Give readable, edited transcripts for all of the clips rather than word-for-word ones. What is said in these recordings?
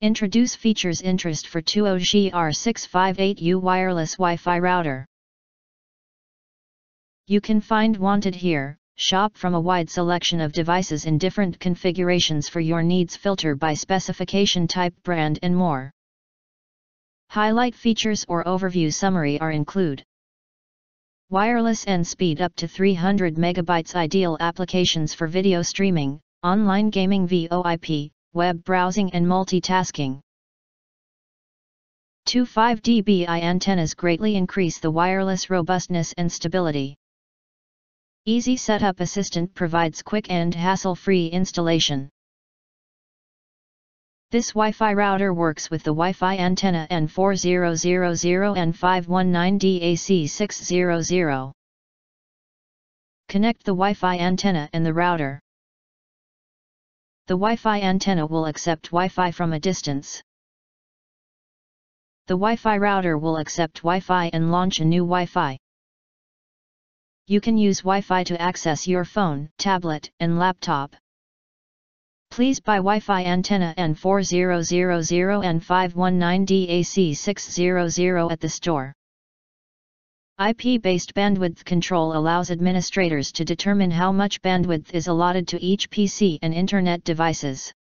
Introduce features interest for 20G R658U wireless Wi-Fi router. You can find wanted here, shop from a wide selection of devices in different configurations for your needs, filter by specification type, brand and more. Highlight features or overview summary are include. Wireless and speed up to 300 megabytes, ideal applications for video streaming, online gaming, VoIP, web browsing and multitasking. 2.5 dBi antennas greatly increase the wireless robustness and stability. Easy Setup Assistant provides quick and hassle-free installation. This Wi-Fi router works with the Wi-Fi antenna N4000 and 519DAC600. Connect the Wi-Fi antenna and the router. The Wi-Fi antenna will accept Wi-Fi from a distance. The Wi-Fi router will accept Wi-Fi and launch a new Wi-Fi. You can use Wi-Fi to access your phone, tablet, and laptop. Please buy Wi-Fi antenna N4000 and 519DAC600 at the store. IP-based bandwidth control allows administrators to determine how much bandwidth is allotted to each PC and Internet devices.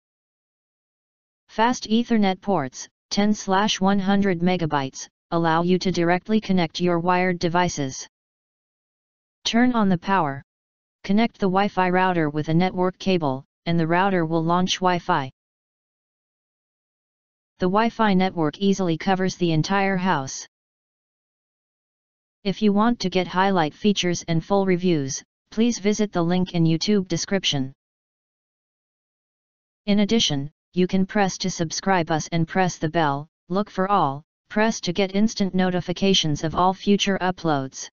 Fast Ethernet ports, 10/100 MB, allow you to directly connect your wired devices. Turn on the power. Connect the Wi-Fi router with a network cable, and the router will launch Wi-Fi. The Wi-Fi network easily covers the entire house. If you want to get highlight features and full reviews, please visit the link in YouTube description. In addition, you can press to subscribe us and press the bell, look for all, press to get instant notifications of all future uploads.